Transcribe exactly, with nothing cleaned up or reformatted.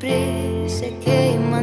Prisiekei man.